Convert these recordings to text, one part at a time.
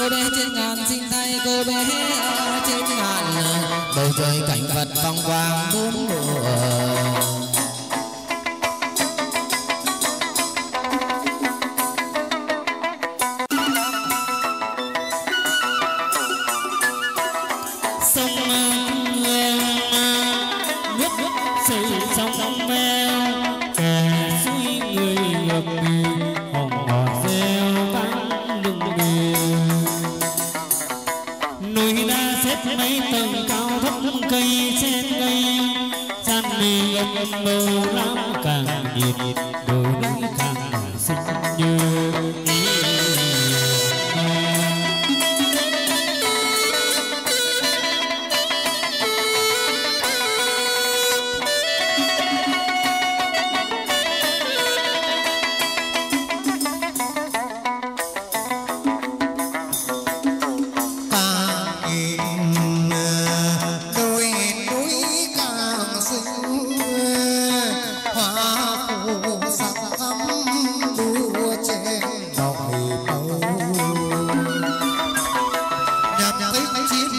Cô bé trên ngàn xinh tay cô bé trên ngàn, bầu trời cảnh vật phong quang bốn mùa.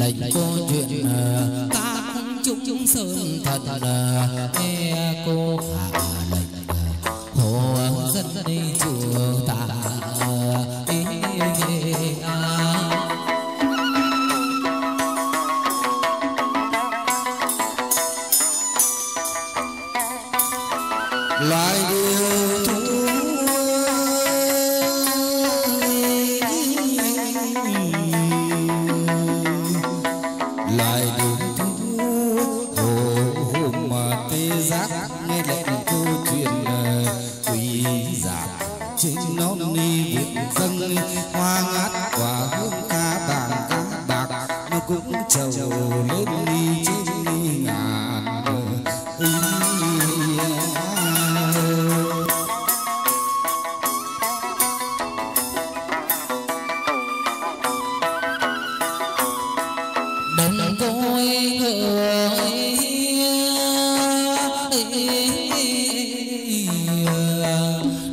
Lệnh cô chuyện chuyện ta không chung sơn thật nghe cô hạ lệnh hồ dân đi trường ta loài điều thú loài điều thú hôm mà tê giác nghe lại câu chuyện quỳ giảm trên non ni biển dâng hoa ngát quả hương cá vàng cá bạc nó cũng trầu lên đi trên ni ngàn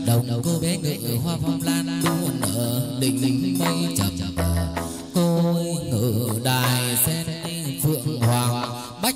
đồng cô bé ngựa hoa phong lan buồn ở đỉnh mây chập cô ngựa đài sen phượng hoàng bách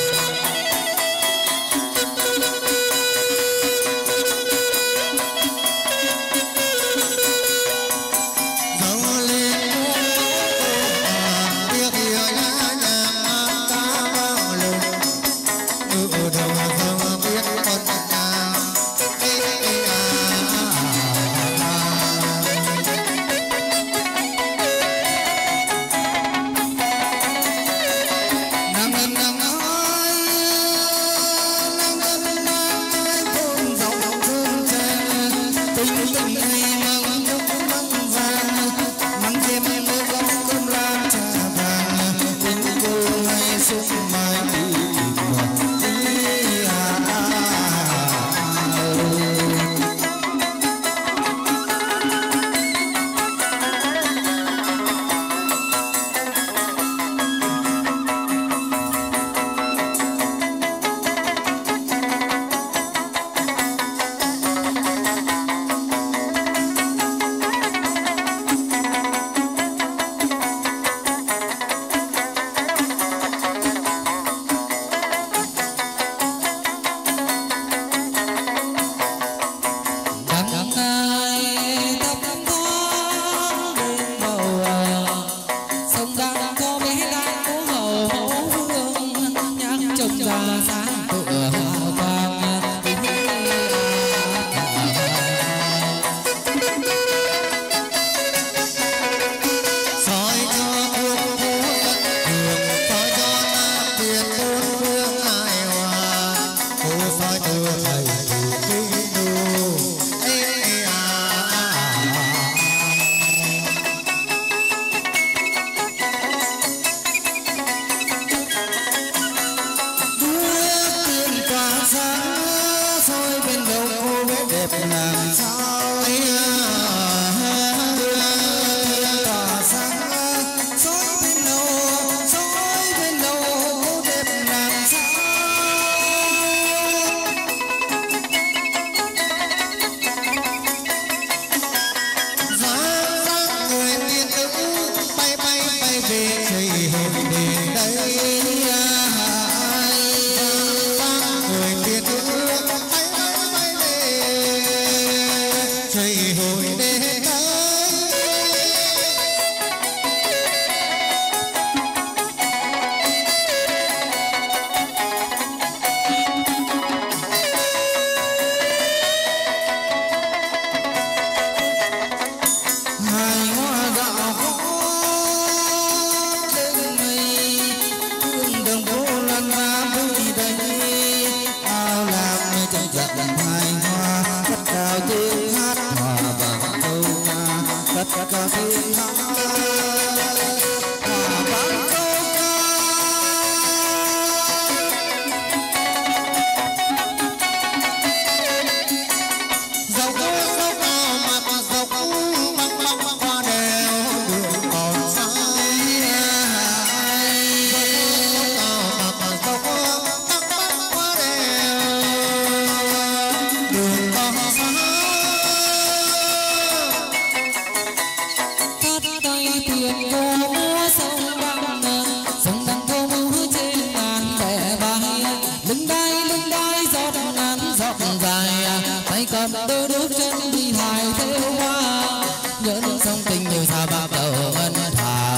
tay cầm đôi đốt chân đi hoài theo hoa, nhớ những sông tình nhiều xa bạc đầu ngân thả.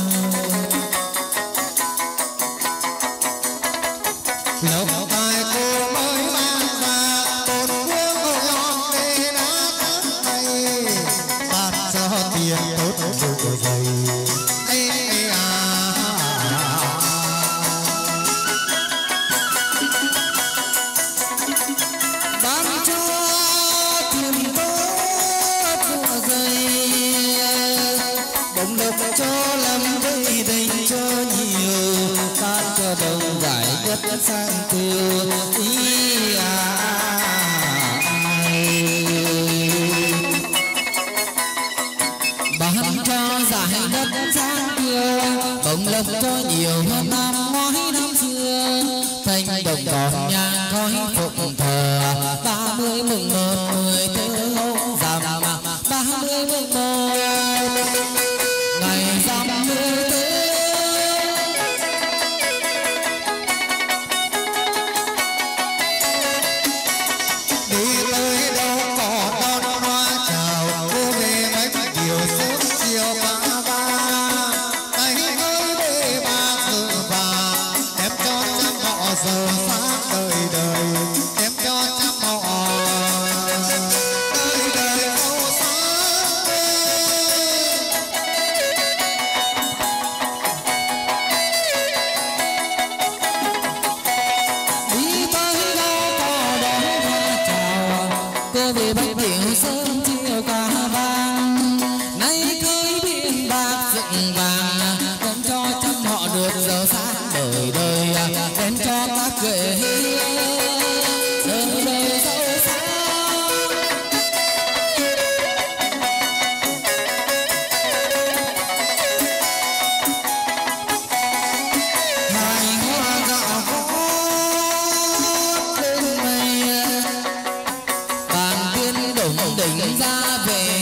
Đỉnh ra về